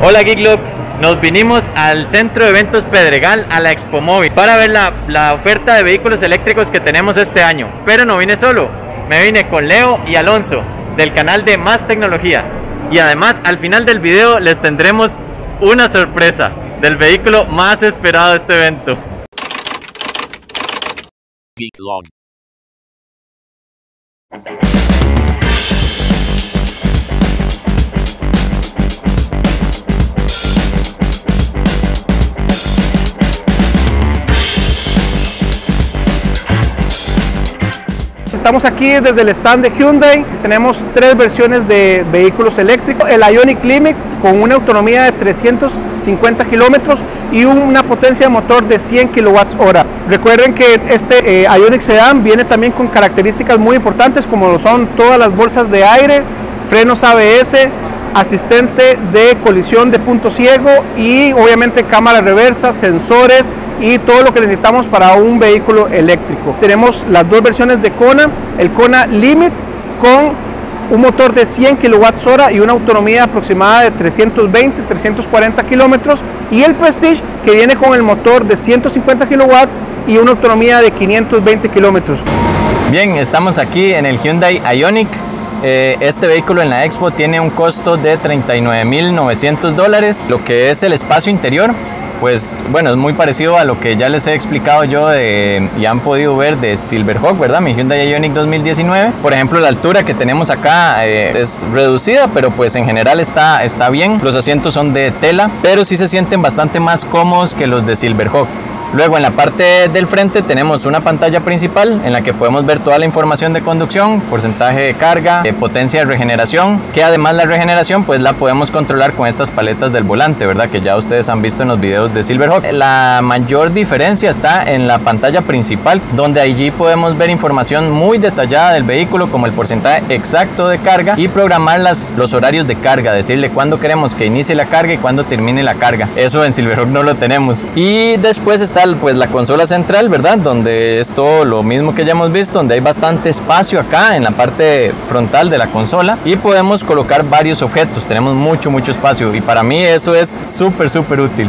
Hola Geek Club, nos vinimos al Centro de Eventos Pedregal, a la EXPOMÓVIL, para ver la oferta de vehículos eléctricos que tenemos este año. Pero no vine solo, me vine con Leo y Alonso, del canal de Más Tecnología. Y además, al final del video les tendremos una sorpresa del vehículo más esperado de este evento. Geek Log. Estamos aquí desde el stand de Hyundai. Tenemos tres versiones de vehículos eléctricos: el Ioniq Limited con una autonomía de 350 kilómetros y una potencia de motor de 100 kWh. Recuerden que este Ioniq Sedan viene también con características muy importantes, como lo son todas las bolsas de aire, frenos ABS, asistente de colisión de punto ciego y obviamente cámara reversa, sensores y todo lo que necesitamos para un vehículo eléctrico. Tenemos las dos versiones de Kona, el Kona Limit con un motor de 100 kWh y una autonomía aproximada de 320-340 kilómetros, y el Prestige, que viene con el motor de 150 kW y una autonomía de 520 kilómetros. Bien, estamos aquí en el Hyundai Ioniq. Este vehículo en la Expo tiene un costo de $39,900. Lo que es el espacio interior, pues bueno, es muy parecido a lo que ya les he explicado yo y han podido ver de Silverhawk, ¿verdad? Mi Hyundai Ioniq 2019. Por ejemplo, la altura que tenemos acá es reducida, pero pues en general está bien. Los asientos son de tela, pero sí se sienten bastante más cómodos que los de Silverhawk. Luego en la parte del frente tenemos una pantalla principal en la que podemos ver toda la información de conducción, porcentaje de carga, de potencia de regeneración, que además la regeneración pues la podemos controlar con estas paletas del volante, ¿verdad? Que ya ustedes han visto en los videos de Silverhawk. La mayor diferencia está en la pantalla principal, donde allí podemos ver información muy detallada del vehículo, como el porcentaje exacto de carga y programar los horarios de carga, decirle cuándo queremos que inicie la carga y cuándo termine la carga. Eso en Silverhawk no lo tenemos. Y después está pues la consola central, ¿verdad? Donde es todo lo mismo que ya hemos visto, donde hay bastante espacio acá en la parte frontal de la consola y podemos colocar varios objetos. Tenemos mucho espacio y para mí eso es súper útil.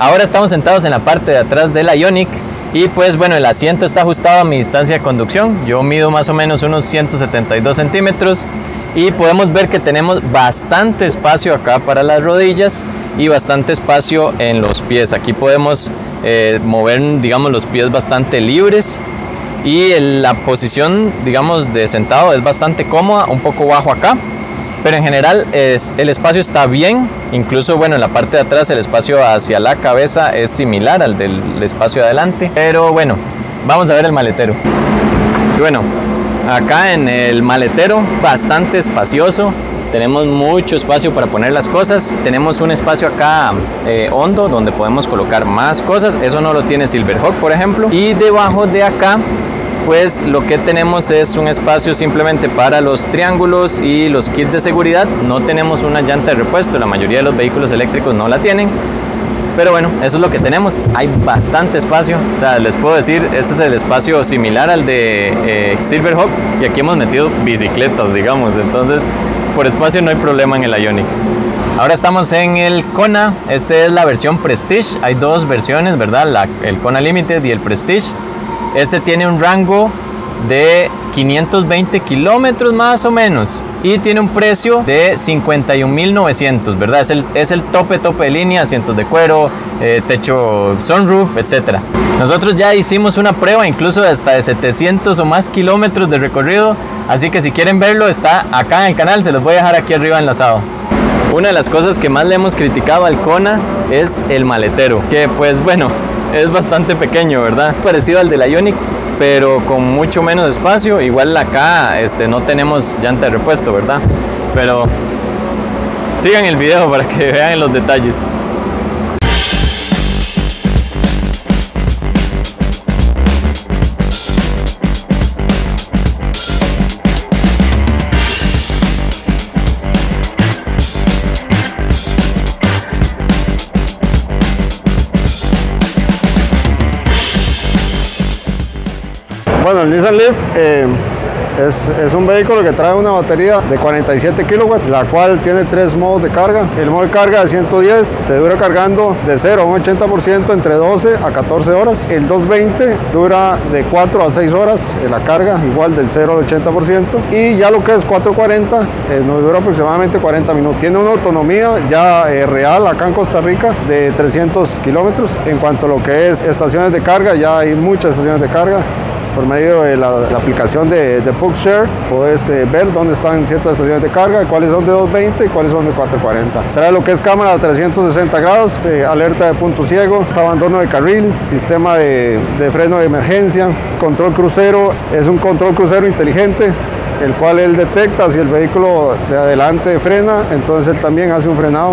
Ahora estamos sentados en la parte de atrás de la Ioniq. Y pues bueno, el asiento está ajustado a mi distancia de conducción. Yo mido más o menos unos 172 centímetros y podemos ver que tenemos bastante espacio acá para las rodillas y bastante espacio en los pies. Aquí podemos mover, digamos, los pies bastante libres. Y la posición, digamos, de sentado es bastante cómoda, un poco bajo acá, pero en general el espacio está bien. Incluso, bueno, en la parte de atrás el espacio hacia la cabeza es similar al del espacio de adelante. Pero bueno, vamos a ver el maletero. Y bueno, acá en el maletero, bastante espacioso. Tenemos mucho espacio para poner las cosas. Tenemos un espacio acá hondo donde podemos colocar más cosas. Eso no lo tiene Silverhawk, por ejemplo. Y debajo de acá, pues lo que tenemos es un espacio simplemente para los triángulos y los kits de seguridad. No tenemos una llanta de repuesto, la mayoría de los vehículos eléctricos no la tienen. Pero bueno, eso es lo que tenemos. Hay bastante espacio. O sea, les puedo decir, este es el espacio similar al de Silverhawk y aquí hemos metido bicicletas, digamos. Entonces, por espacio no hay problema en el Ioniq. Ahora estamos en el Kona. Esta es la versión Prestige. Hay dos versiones, ¿verdad? El Kona Limited y el Prestige. Este tiene un rango de 520 kilómetros más o menos y tiene un precio de $51,900, ¿verdad? Es el tope de línea, asientos de cuero, techo sunroof, etc. Nosotros ya hicimos una prueba incluso hasta de 700 o más kilómetros de recorrido, así que si quieren verlo está acá en el canal, se los voy a dejar aquí arriba enlazado. Una de las cosas que más le hemos criticado al Kona es el maletero, que pues bueno, es bastante pequeño, ¿verdad? Parecido al de la Ioniq, pero con mucho menos espacio. Igual acá no tenemos llanta de repuesto, ¿verdad? Pero sigan el video para que vean los detalles. Bueno, el Nissan Leaf Es un vehículo que trae una batería de 47 kW, la cual tiene tres modos de carga. El modo de carga de 110 te dura cargando de 0 a un 80% entre 12 a 14 horas. El 220 dura de 4 a 6 horas en la carga, igual del 0 al 80%. Y ya lo que es 440 nos dura aproximadamente 40 minutos. Tiene una autonomía ya real acá en Costa Rica de 300 kilómetros. En cuanto a lo que es estaciones de carga, ya hay muchas estaciones de carga. Por medio de la aplicación de PuckShare puedes ver dónde están ciertas estaciones de carga, cuáles son de 220 y cuáles son de 440. Trae lo que es cámara de 360 grados, alerta de punto ciego, abandono de carril, sistema de freno de emergencia, control crucero. Es un control crucero inteligente, el cual él detecta si el vehículo de adelante frena, entonces él también hace un frenado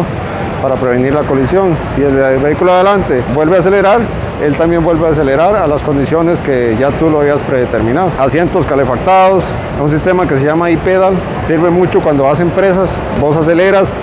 para prevenir la colisión. Si el vehículo de adelante vuelve a acelerar, él también vuelve a acelerar a las condiciones que ya tú lo habías predeterminado. Asientos calefactados, un sistema que se llama e-pedal, sirve mucho cuando hacen presas. Vos aceleras,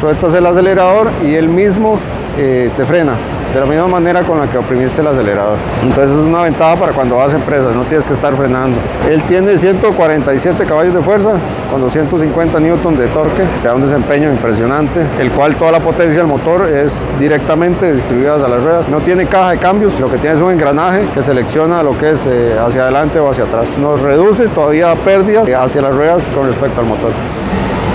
sueltas el acelerador y él mismo te frena, de la misma manera con la que oprimiste el acelerador. Entonces es una ventaja para cuando vas a empresas, no tienes que estar frenando. Él tiene 147 caballos de fuerza con 250 newton de torque, te da un desempeño impresionante, el cual toda la potencia del motor es directamente distribuida a las ruedas. No tiene caja de cambios, lo que tiene es un engranaje que selecciona lo que es hacia adelante o hacia atrás. Nos reduce todavía pérdidas hacia las ruedas con respecto al motor.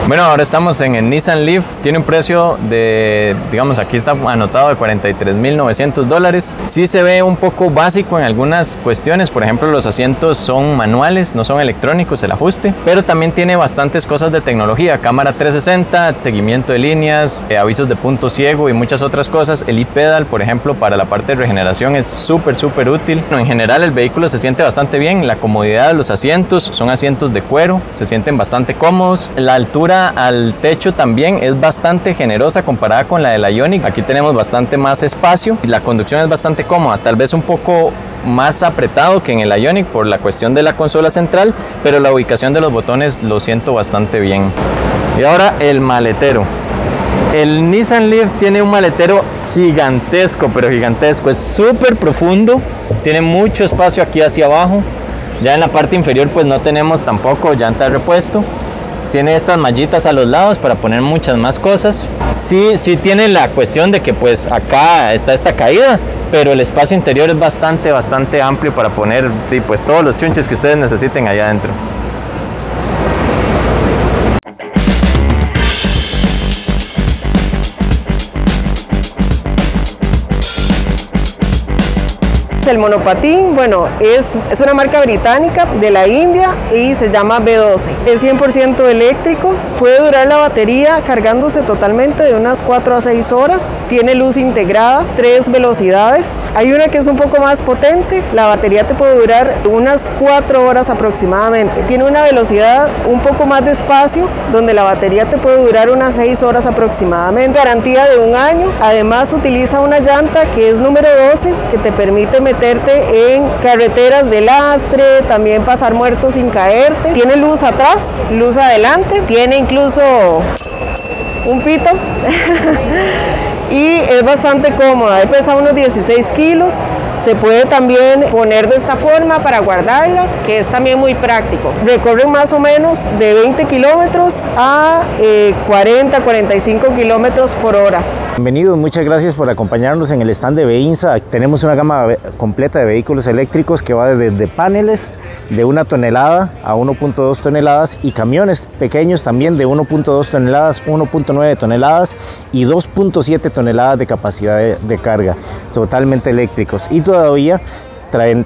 Bueno, ahora estamos en el Nissan Leaf. Tiene un precio de, digamos, aquí está anotado de $43,900. Sí se ve un poco básico en algunas cuestiones, por ejemplo, los asientos son manuales, no son electrónicos, el ajuste, pero también tiene bastantes cosas de tecnología, cámara 360, seguimiento de líneas, avisos de punto ciego y muchas otras cosas. El e-pedal, por ejemplo, para la parte de regeneración es súper útil. Bueno, en general el vehículo se siente bastante bien, la comodidad de los asientos, son asientos de cuero, se sienten bastante cómodos, la altura al techo también es bastante generosa comparada con la de la Ioniq. Aquí tenemos bastante más espacio y la conducción es bastante cómoda, tal vez un poco más apretado que en el Ioniq por la cuestión de la consola central, pero la ubicación de los botones lo siento bastante bien. Y ahora el maletero. El Nissan Leaf tiene un maletero gigantesco, pero gigantesco, es súper profundo, tiene mucho espacio aquí hacia abajo. Ya en la parte inferior pues no tenemos tampoco llanta de repuesto. Tiene estas mallitas a los lados para poner muchas más cosas. Sí tiene la cuestión de que pues acá está esta caída, pero el espacio interior es bastante amplio para poner pues todos los chunches que ustedes necesiten allá adentro. El monopatín, bueno, es una marca británica de la India y se llama B12. Es 100% eléctrico, puede durar la batería cargándose totalmente de unas 4 a 6 horas. Tiene luz integrada, 3 velocidades. Hay una que es un poco más potente, la batería te puede durar unas 4 horas aproximadamente. Tiene una velocidad un poco más de espacio, donde la batería te puede durar unas 6 horas aproximadamente. Garantía de un año. Además utiliza una llanta que es número 12, que te permite meterte en carreteras de lastre, también pasar muertos sin caerte. Tiene luz atrás, luz adelante, tiene incluso un pito y es bastante cómoda, pesa unos 16 kilos. Se puede también poner de esta forma para guardarla, que es también muy práctico. Recorren más o menos de 20 kilómetros a 40-45 kilómetros por hora. Bienvenidos, muchas gracias por acompañarnos en el stand de Beinsa. Tenemos una gama completa de vehículos eléctricos que va desde paneles de 1 tonelada a 1.2 toneladas y camiones pequeños también de 1.2 toneladas, 1.9 toneladas y 2.7 toneladas de capacidad de carga, totalmente eléctricos. Y todavía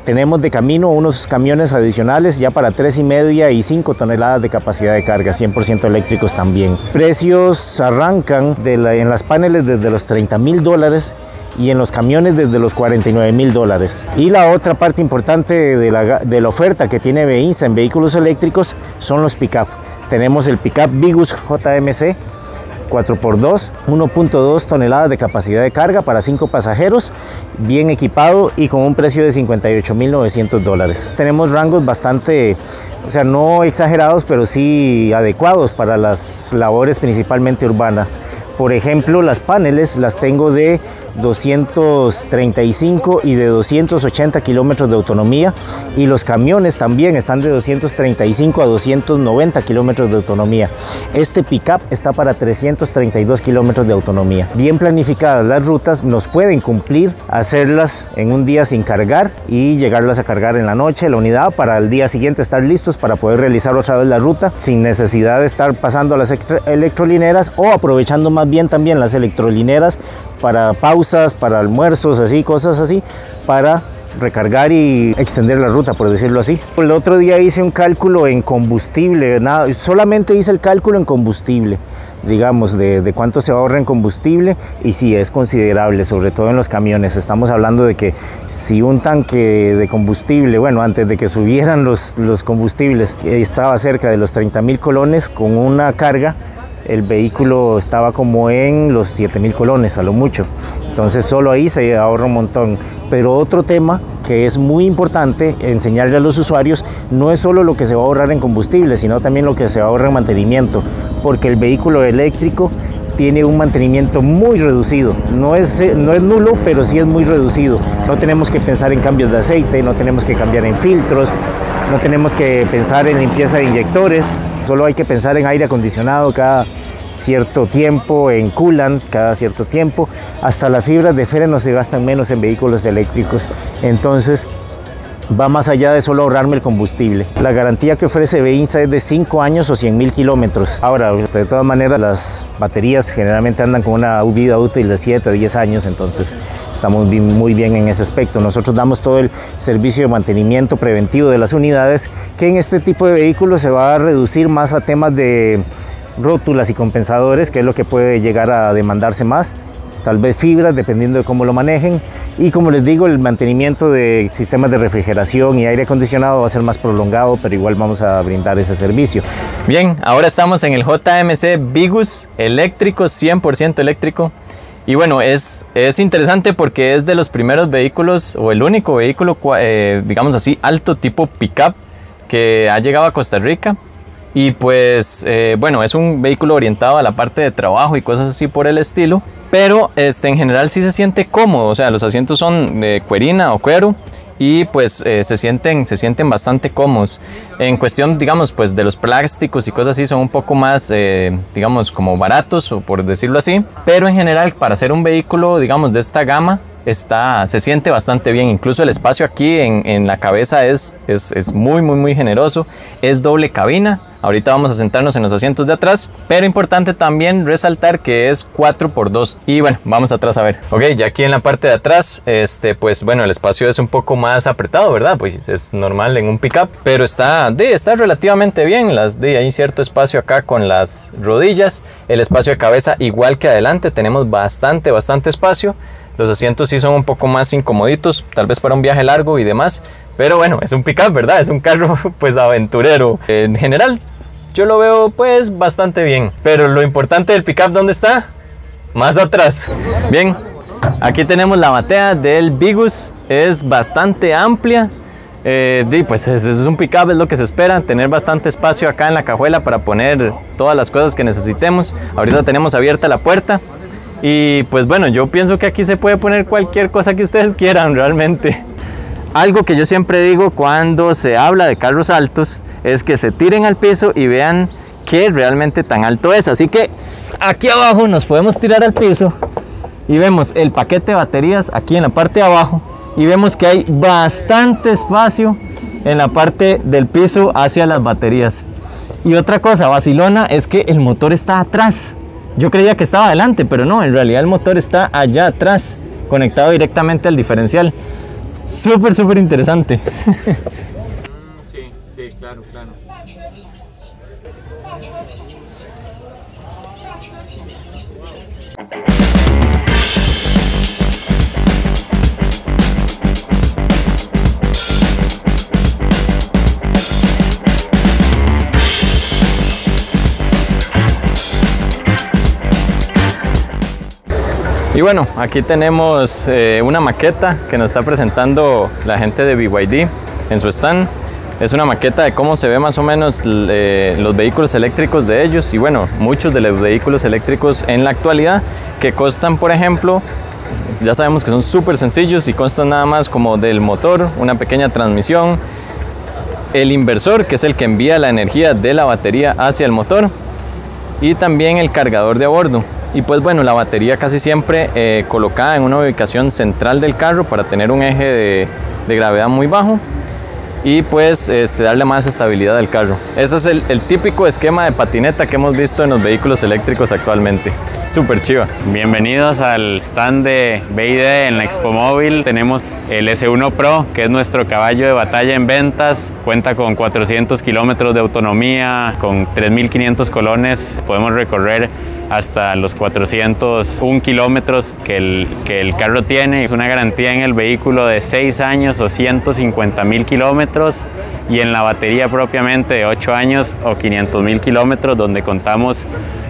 tenemos de camino unos camiones adicionales ya para 3,5 y 5 toneladas de capacidad de carga, 100% eléctricos también. Precios arrancan en las paneles desde los $30,000 y en los camiones desde los $49,000. Y la otra parte importante de la oferta que tiene Beinsa en vehículos eléctricos son los pick-up. Tenemos el pick-up Vigus JMC 4x2, 1.2 toneladas de capacidad de carga para 5 pasajeros, bien equipado y con un precio de $58,900. Tenemos rangos bastante, no exagerados, pero sí adecuados para las labores principalmente urbanas. Por ejemplo, las paneles las tengo de 235 y de 280 kilómetros de autonomía, y los camiones también están de 235 a 290 kilómetros de autonomía. Este pickup está para 332 kilómetros de autonomía. Bien planificadas las rutas nos pueden cumplir hacerlas en un día sin cargar y llegarlas a cargar en la noche la unidad, para el día siguiente estar listos para poder realizar otra vez la ruta sin necesidad de estar pasando a las electrolineras, o aprovechando más bien también las electrolineras para pausas, para almuerzos, así, cosas así, para recargar y extender la ruta, por decirlo así. El otro día hice un cálculo en combustible, nada, solamente hice el cálculo en combustible, digamos, de cuánto se ahorra en combustible, y sí, es considerable, sobre todo en los camiones. Estamos hablando de que si un tanque de combustible, bueno, antes de que subieran los combustibles, estaba cerca de los 30.000 colones, con una carga el vehículo estaba como en los 7.000 colones a lo mucho. Entonces solo ahí se ahorra un montón. Pero otro tema que es muy importante enseñarle a los usuarios, no es solo lo que se va a ahorrar en combustible, sino también lo que se ahorra en mantenimiento, porque el vehículo eléctrico tiene un mantenimiento muy reducido. No es nulo, pero sí es muy reducido. No tenemos que pensar en cambios de aceite, no tenemos que cambiar en filtros, no tenemos que pensar en limpieza de inyectores. Solo hay que pensar en aire acondicionado cada cierto tiempo, en coolant cada cierto tiempo. Hasta las fibras de freno se gastan menos en vehículos eléctricos. Entonces va más allá de solo ahorrarme el combustible. La garantía que ofrece Beinsa es de 5 años o 100.000 kilómetros. Ahora, de todas maneras, las baterías generalmente andan con una vida útil de 7 a 10 años, entonces estamos muy bien en ese aspecto. Nosotros damos todo el servicio de mantenimiento preventivo de las unidades, que en este tipo de vehículos se va a reducir más a temas de rótulas y compensadores, que es lo que puede llegar a demandarse más. Tal vez fibras, dependiendo de cómo lo manejen, y como les digo, el mantenimiento de sistemas de refrigeración y aire acondicionado va a ser más prolongado, pero igual vamos a brindar ese servicio. Bien, ahora estamos en el JMC Vigus eléctrico, 100% eléctrico, y bueno, es interesante porque es de los primeros vehículos, o el único vehículo, digamos así, alto tipo pickup que ha llegado a Costa Rica. Y pues bueno, es un vehículo orientado a la parte de trabajo y cosas así por el estilo, pero en general sí se siente cómodo. O sea, los asientos son de cuerina o cuero, y pues se sienten bastante cómodos. En cuestión, digamos, pues de los plásticos y cosas así, son un poco más, digamos, como baratos, o por decirlo así, pero en general, para ser un vehículo, digamos, de esta gama, se siente bastante bien. Incluso el espacio aquí en la cabeza es muy generoso. Es doble cabina. Ahorita vamos a sentarnos en los asientos de atrás, pero importante también resaltar que es 4x2. Y bueno, vamos atrás a ver. Ok, ya aquí en la parte de atrás, pues bueno, el espacio es un poco más apretado, ¿verdad? Pues es normal en un pickup, pero está relativamente bien. Hay cierto espacio acá con las rodillas. El espacio de cabeza, igual que adelante, tenemos bastante espacio. Los asientos sí son un poco más incomoditos, tal vez para un viaje largo y demás, pero bueno, es un pickup, ¿verdad? Es un carro, pues, aventurero. En general, yo lo veo, pues, bastante bien. Pero lo importante del pickup, ¿dónde está? Más atrás. Bien, aquí tenemos la batea del Vigus. Es bastante amplia. Y pues es un pickup, es lo que se espera, tener bastante espacio acá en la cajuela para poner todas las cosas que necesitemos. Ahorita tenemos abierta la puerta. Y pues bueno, yo pienso que aquí se puede poner cualquier cosa que ustedes quieran realmente. Algo que yo siempre digo cuando se habla de carros altos es que se tiren al piso y vean qué realmente tan alto es. Así que aquí abajo nos podemos tirar al piso y vemos el paquete de baterías aquí en la parte de abajo, y vemos que hay bastante espacio en la parte del piso hacia las baterías. Y otra cosa vacilona es que el motor está atrás. Yo creía que estaba adelante, pero no, en realidad el motor está allá atrás, conectado directamente al diferencial. Súper interesante. Sí, claro. Y bueno, aquí tenemos una maqueta que nos está presentando la gente de BYD en su stand. Es una maqueta de cómo se ve más o menos los vehículos eléctricos de ellos, y bueno, muchos de los vehículos eléctricos en la actualidad que costan, por ejemplo, Ya sabemos que son súper sencillos y constan nada más como del motor, una pequeña transmisión, el inversor, que es el que envía la energía de la batería hacia el motor, y también el cargador de a bordo. Y pues bueno, la batería casi siempre colocada en una ubicación central del carro para tener un eje de gravedad muy bajo y pues darle más estabilidad al carro. Ese es el típico esquema de patineta que hemos visto en los vehículos eléctricos actualmente. Súper chiva. Bienvenidos al stand de BYD en la EXPOMÓVIL. Tenemos el S1 Pro, que es nuestro caballo de batalla en ventas. Cuenta con 400 kilómetros de autonomía, con 3.500 colones. Podemos recorrer hasta los 401 kilómetros que el carro tiene. Es una garantía en el vehículo de 6 años o 150.000 kilómetros y en la batería propiamente de 8 años o 500.000 kilómetros, donde contamos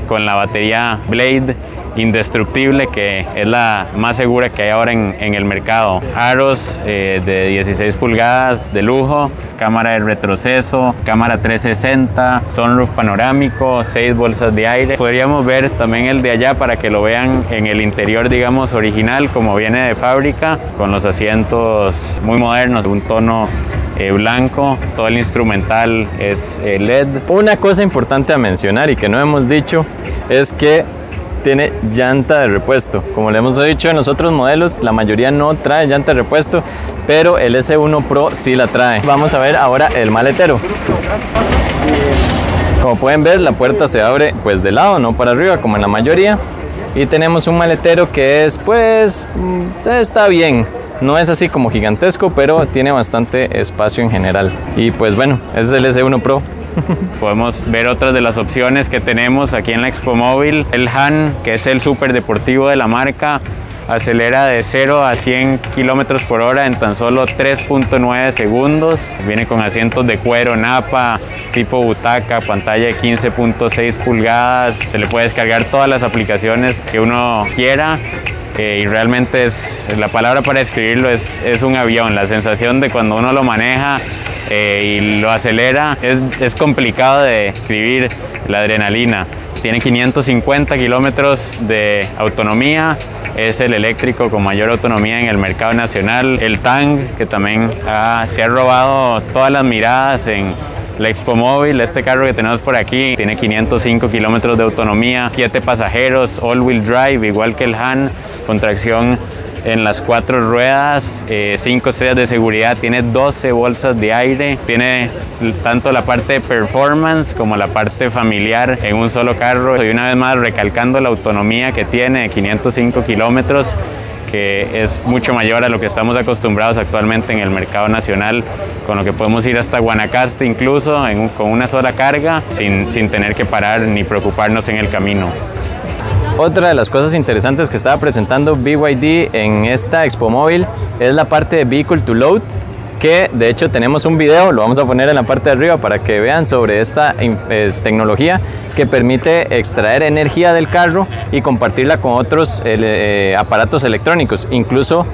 con la batería Blade indestructible, que es la más segura que hay ahora en el mercado. Aros de 16 pulgadas de lujo, cámara de retroceso, cámara 360, sunroof panorámico, 6 bolsas de aire. Podríamos ver también el de allá para que lo vean en el interior, digamos, original, como viene de fábrica, con los asientos muy modernos, un tono blanco, todo el instrumental es LED. Una cosa importante a mencionar y que no hemos dicho es que tiene llanta de repuesto. Como le hemos dicho, en los otros modelos la mayoría no trae llanta de repuesto, pero el S1 Pro sí la trae. Vamos a ver ahora el maletero. Como pueden ver, la puerta se abre pues de lado, no para arriba como en la mayoría, y tenemos un maletero que es pues está bien, no es así como gigantesco, pero tiene bastante espacio en general. Y pues bueno, ese es el S1 Pro. Podemos ver otras de las opciones que tenemos aquí en la EXPOMÓVIL. El Han, que es el súper deportivo de la marca, acelera de 0 a 100 kilómetros por hora en tan solo 3.9 segundos. Viene con asientos de cuero, napa, tipo butaca, pantalla de 15.6 pulgadas. Se le puede descargar todas las aplicaciones que uno quiera. Y realmente la palabra para describirlo es un avión. La sensación de cuando uno lo maneja y lo acelera es complicado de describir, la adrenalina. Tiene 550 kilómetros de autonomía, es el eléctrico con mayor autonomía en el mercado nacional. El Tang, que también se ha robado todas las miradas en la EXPOMÓVIL. Este carro que tenemos por aquí tiene 505 kilómetros de autonomía, 7 pasajeros, all-wheel drive, igual que el Han, con tracción en las 4 ruedas, 5 estrellas de seguridad, tiene 12 bolsas de aire, tiene tanto la parte de performance como la parte familiar en un solo carro. Y una vez más recalcando la autonomía que tiene de 505 kilómetros, que es mucho mayor a lo que estamos acostumbrados actualmente en el mercado nacional, con lo que podemos ir hasta Guanacaste incluso con una sola carga sin tener que parar ni preocuparnos en el camino. Otra de las cosas interesantes que estaba presentando BYD en esta EXPOMÓVIL es la parte de Vehicle to Load, que de hecho tenemos un video, lo vamos a poner en la parte de arriba para que vean sobre esta tecnología que permite extraer energía del carro y compartirla con otros aparatos electrónicos, incluso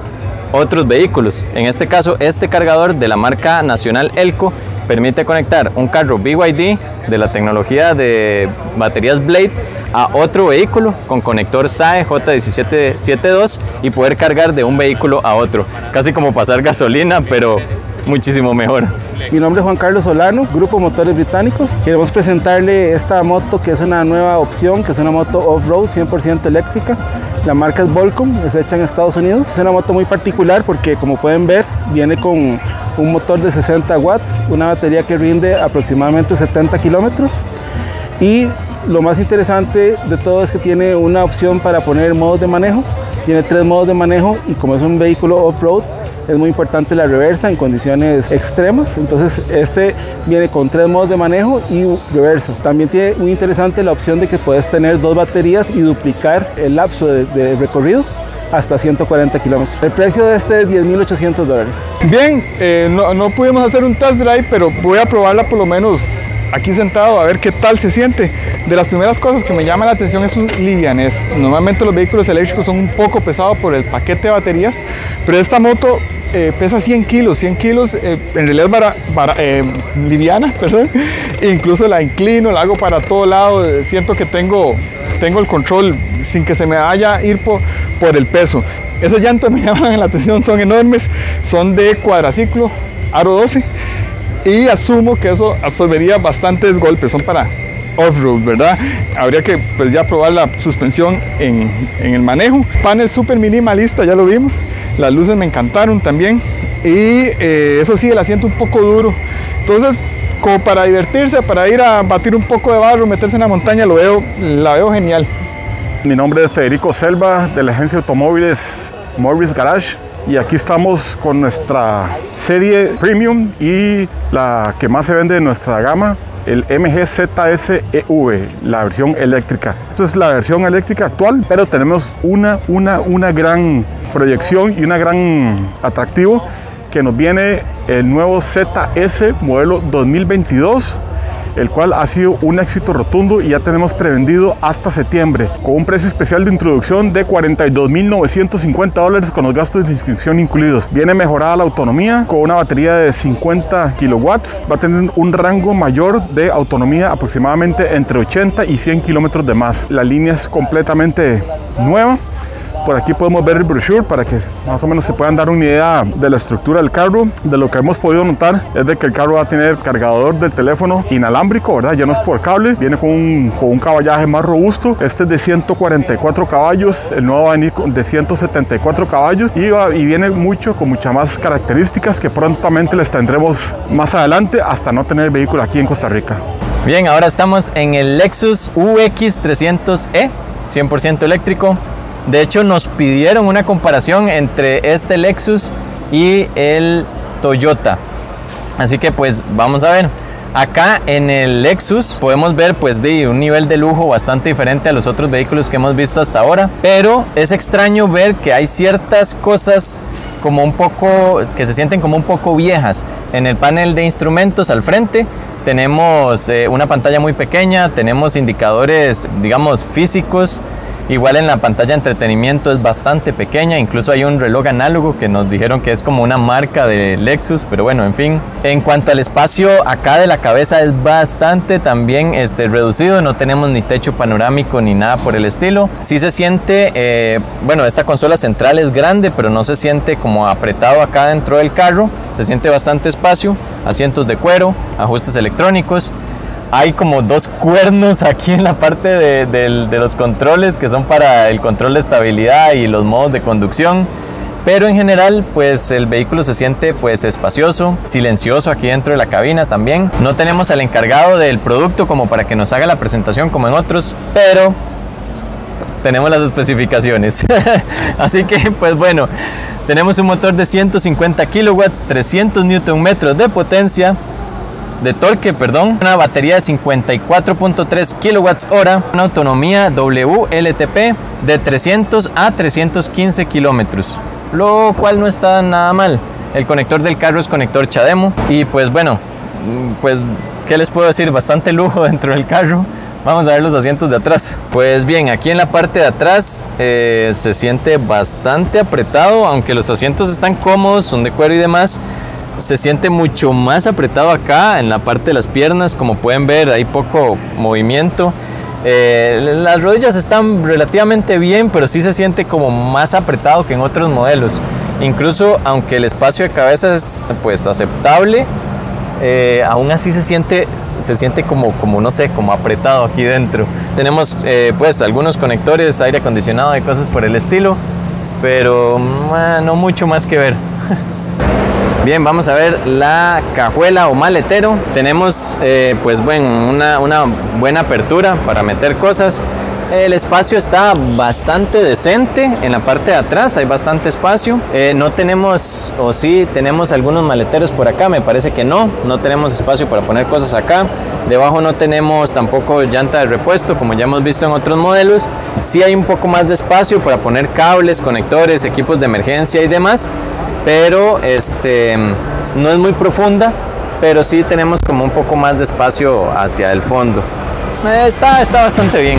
otros vehículos. En este caso, este cargador de la marca nacional Elco permite conectar un carro BYD de la tecnología de baterías Blade a otro vehículo con conector SAE J1772 y poder cargar de un vehículo a otro, casi como pasar gasolina, pero muchísimo mejor. Mi nombre es Juan Carlos Solano, Grupo Motores Británicos. Queremos presentarle esta moto, que es una nueva opción, que es una moto off-road 100% eléctrica. La marca es Volcon, es hecha en Estados Unidos. Es una moto muy particular porque, como pueden ver, viene con un motor de 60 watts, una batería que rinde aproximadamente 70 kilómetros, y lo más interesante de todo es que tiene una opción para poner modos de manejo. Tiene 3 modos de manejo y, como es un vehículo off-road, es muy importante la reversa en condiciones extremas. Entonces este viene con 3 modos de manejo y reversa. También tiene muy interesante la opción de que puedes tener 2 baterías y duplicar el lapso de recorrido hasta 140 kilómetros. El precio de este es $10,800. Bien, no pudimos hacer un test drive, pero voy a probarla por lo menos aquí sentado a ver qué tal se siente. De las primeras cosas que me llama la atención es su livianez. Normalmente los vehículos eléctricos son un poco pesados por el paquete de baterías, pero esta moto pesa 100 kilos, en realidad es liviana, perdón. E incluso la inclino, la hago para todo lado, siento que tengo tengo el control sin que se me vaya a ir por el peso. Esas llantas me llaman la atención, son enormes, son de cuadraciclo, aro 12, y asumo que eso absorbería bastantes golpes, son para off-road, ¿verdad? Habría que pues ya probar la suspensión en el manejo. Panel súper minimalista, ya lo vimos, las luces me encantaron también, y eso sí, el asiento un poco duro, entonces como para divertirse, para ir a batir un poco de barro, meterse en la montaña, la veo genial. Mi nombre es Federico Selva, de la agencia de automóviles Morris Garage, y aquí estamos con nuestra serie Premium y la que más se vende de nuestra gama, el MG ZSEV, la versión eléctrica. Esta es la versión eléctrica actual, pero tenemos una gran proyección y una gran atractivo que nos viene el nuevo ZS modelo 2022, el cual ha sido un éxito rotundo y ya tenemos prevendido hasta septiembre, con un precio especial de introducción de $42,950 con los gastos de inscripción incluidos. Viene mejorada la autonomía con una batería de 50 kilowatts, va a tener un rango mayor de autonomía aproximadamente entre 80 y 100 kilómetros de más. La línea es completamente nueva. Por aquí podemos ver el brochure para que más o menos se puedan dar una idea de la estructura del carro. De lo que hemos podido notar es de que el carro va a tener cargador del teléfono inalámbrico, ¿verdad? Ya no es por cable, viene con un caballaje más robusto. Este es de 144 caballos, el nuevo va a venir de 174 caballos y viene con muchas más características que prontamente les tendremos más adelante hasta no tener el vehículo aquí en Costa Rica. Bien, ahora estamos en el Lexus ux300e, 100% eléctrico. De hecho, nos pidieron una comparación entre este Lexus y el Toyota. Así que pues vamos a ver. Acá en el Lexus podemos ver pues de un nivel de lujo bastante diferente a los otros vehículos que hemos visto hasta ahora. Pero es extraño ver que hay ciertas cosas como un poco, que se sienten como un poco viejas. En el panel de instrumentos al frente tenemos una pantalla muy pequeña, tenemos indicadores digamos físicos. Igual en la pantalla de entretenimiento es bastante pequeña, incluso hay un reloj análogo que nos dijeron que es como una marca de Lexus, pero bueno, en fin. En cuanto al espacio acá de la cabeza es bastante también reducido, no tenemos ni techo panorámico ni nada por el estilo. Sí se siente, bueno, esta consola central es grande, pero no se siente como apretado acá dentro del carro, se siente bastante espacio, asientos de cuero, ajustes electrónicos. Hay como dos cuernos aquí en la parte de los controles que son para el control de estabilidad y los modos de conducción, pero en general pues el vehículo se siente pues espacioso, silencioso aquí dentro de la cabina también. No tenemos al encargado del producto como para que nos haga la presentación como en otros, pero tenemos las especificaciones. Así que pues bueno, tenemos un motor de 150 kilowatts, 300 Nm de potencia, de torque, perdón, una batería de 54.3 kWh, una autonomía WLTP de 300 a 315 kilómetros, lo cual no está nada mal. El conector del carro es conector CHAdeMO y pues bueno, pues qué les puedo decir, bastante lujo dentro del carro. Vamos a ver los asientos de atrás. Pues bien, aquí en la parte de atrás se siente bastante apretado, aunque los asientos están cómodos, son de cuero y demás. Se siente mucho más apretado acá en la parte de las piernas, como pueden ver hay poco movimiento. Las rodillas están relativamente bien, pero sí se siente como más apretado que en otros modelos. Incluso aunque el espacio de cabeza es pues aceptable, aún así se siente como no sé, como apretado aquí dentro. Tenemos pues algunos conectores, aire acondicionado y cosas por el estilo, pero no mucho más que ver. Bien, vamos a ver la cajuela o maletero. Tenemos pues bueno, una buena apertura para meter cosas. El espacio está bastante decente. En la parte de atrás hay bastante espacio. No tenemos, o sí, tenemos algunos maleteros por acá. Me parece que no tenemos espacio para poner cosas acá. Debajo no tenemos tampoco llanta de repuesto, como ya hemos visto en otros modelos. Sí hay un poco más de espacio para poner cables, conectores, equipos de emergencia y demás. Pero no es muy profunda, pero sí tenemos como un poco más de espacio hacia el fondo. Está bastante bien.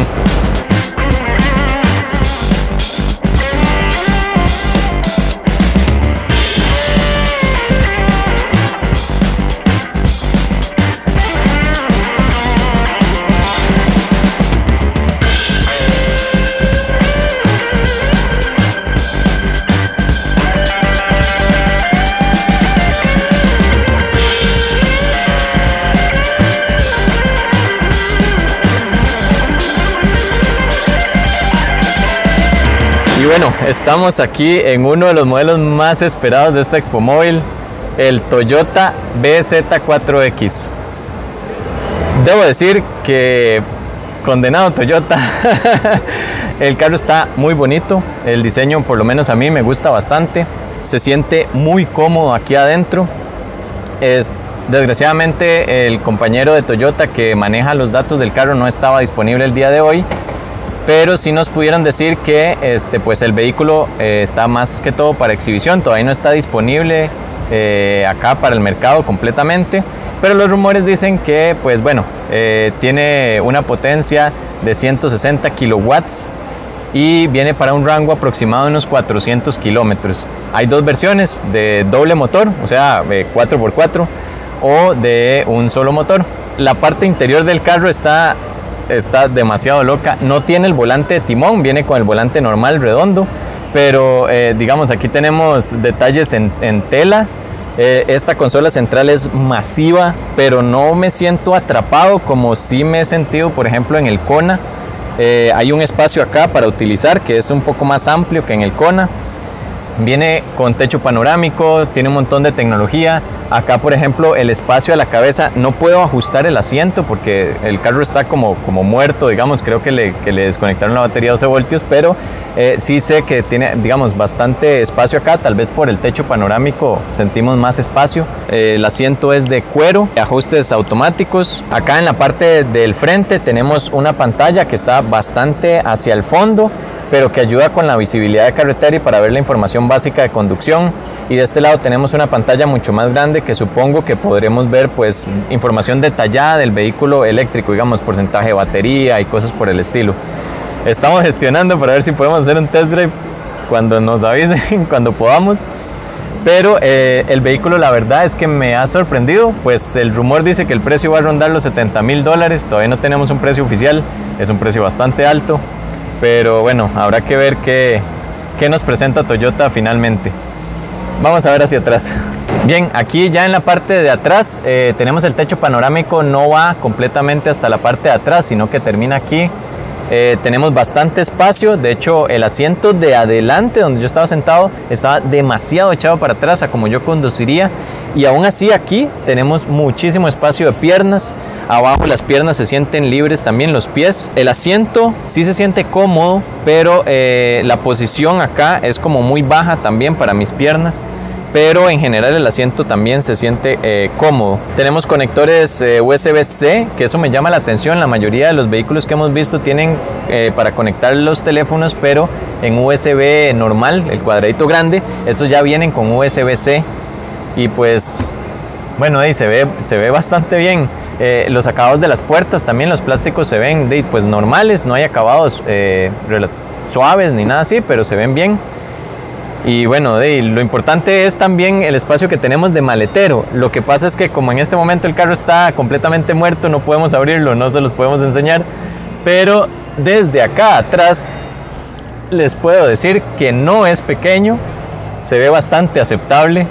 Y bueno, estamos aquí en uno de los modelos más esperados de esta ExpoMóvil, el Toyota BZ4X. Debo decir que condenado Toyota, el carro está muy bonito, el diseño por lo menos a mí me gusta bastante, se siente muy cómodo aquí adentro. Desgraciadamente el compañero de Toyota que maneja los datos del carro no estaba disponible el día de hoy, pero sí nos pudieron decir que pues el vehículo está más que todo para exhibición, todavía no está disponible acá para el mercado completamente, pero los rumores dicen que pues bueno, tiene una potencia de 160 kilowatts y viene para un rango aproximado de unos 400 kilómetros. Hay dos versiones, de doble motor, o sea 4x4, o de un solo motor. La parte interior del carro está demasiado loca, no tiene el volante de timón, viene con el volante normal redondo, pero digamos aquí tenemos detalles en tela. Esta consola central es masiva, pero no me siento atrapado como sí me he sentido por ejemplo en el Kona. Hay un espacio acá para utilizar que es un poco más amplio que en el Kona. Viene con techo panorámico, tiene un montón de tecnología. Acá por ejemplo el espacio a la cabeza, no puedo ajustar el asiento porque el carro está como muerto, digamos, creo que le desconectaron la batería 12 voltios, pero sí sé que tiene, digamos, bastante espacio acá, tal vez por el techo panorámico sentimos más espacio. El asiento es de cuero, ajustes automáticos. Acá en la parte del frente tenemos una pantalla que está bastante hacia el fondo, pero que ayuda con la visibilidad de carretera y para ver la información básica de conducción. Y de este lado tenemos una pantalla mucho más grande que supongo que podremos ver pues información detallada del vehículo eléctrico, digamos porcentaje de batería y cosas por el estilo. Estamos gestionando para ver si podemos hacer un test drive cuando nos avisen, cuando podamos. Pero el vehículo la verdad es que me ha sorprendido, pues el rumor dice que el precio va a rondar los $70,000, todavía no tenemos un precio oficial, es un precio bastante alto. Pero bueno, habrá que ver qué nos presenta Toyota finalmente. Vamos a ver hacia atrás. Bien, aquí ya en la parte de atrás tenemos el techo panorámico, no va completamente hasta la parte de atrás, sino que termina aquí. Tenemos bastante espacio, de hecho el asiento de adelante donde yo estaba sentado estaba demasiado echado para atrás a como yo conduciría, y aún así aquí tenemos muchísimo espacio de piernas, abajo las piernas se sienten libres, también los pies. El asiento sí se siente cómodo, pero la posición acá es como muy baja también para mis piernas, pero en general el asiento también se siente cómodo. Tenemos conectores USB-C, que eso me llama la atención, la mayoría de los vehículos que hemos visto tienen para conectar los teléfonos, pero en USB normal, el cuadradito grande, estos ya vienen con USB-C, y pues bueno, ahí se ve bastante bien. Los acabados de las puertas también, los plásticos se ven pues normales, no hay acabados suaves ni nada así, pero se ven bien. Y bueno, lo importante es también el espacio que tenemos de maletero. Lo que pasa es que como en este momento el carro está completamente muerto, no podemos abrirlo, no se los podemos enseñar, pero desde acá atrás les puedo decir que no es pequeño, se ve bastante aceptable.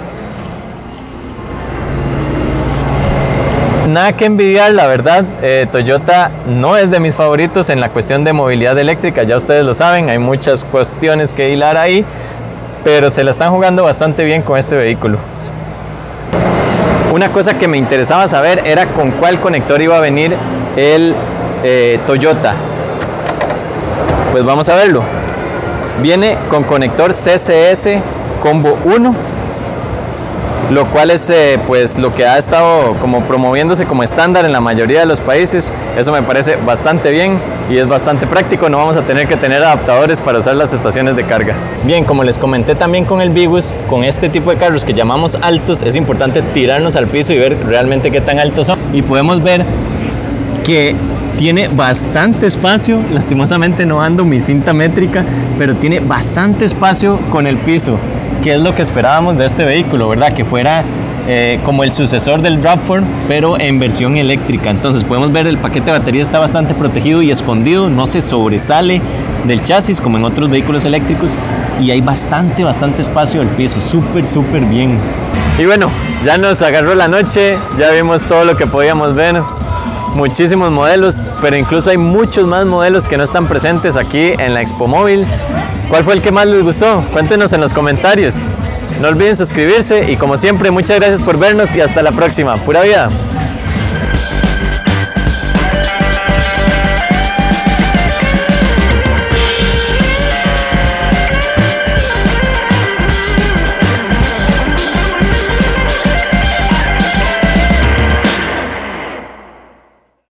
Nada que envidiar, la verdad. Toyota no es de mis favoritos en la cuestión de movilidad eléctrica, ya ustedes lo saben, hay muchas cuestiones que hilar ahí, pero se la están jugando bastante bien con este vehículo. Una cosa que me interesaba saber era con cuál conector iba a venir el Toyota. Pues vamos a verlo. Viene con conector CCS Combo 1, lo cual es pues lo que ha estado como promoviéndose como estándar en la mayoría de los países. Eso me parece bastante bien y es bastante práctico, no vamos a tener que tener adaptadores para usar las estaciones de carga. Bien, como les comenté también con el Vigus, con este tipo de carros que llamamos altos es importante tirarnos al piso y ver realmente qué tan altos son, y podemos ver que tiene bastante espacio. Lastimosamente no ando mi cinta métrica, pero tiene bastante espacio con el piso, que es lo que esperábamos de este vehículo, ¿verdad? Que fuera como el sucesor del RAV4, pero en versión eléctrica. Entonces podemos ver el paquete de batería está bastante protegido y escondido, no se sobresale del chasis como en otros vehículos eléctricos, y hay bastante espacio del piso, súper bien. Y bueno, ya nos agarró la noche, ya vimos todo lo que podíamos ver, muchísimos modelos, pero incluso hay muchos más modelos que no están presentes aquí en la ExpoMóvil. ¿Cuál fue el que más les gustó? Cuéntenos en los comentarios. No olviden suscribirse y como siempre muchas gracias por vernos y hasta la próxima. ¡Pura vida!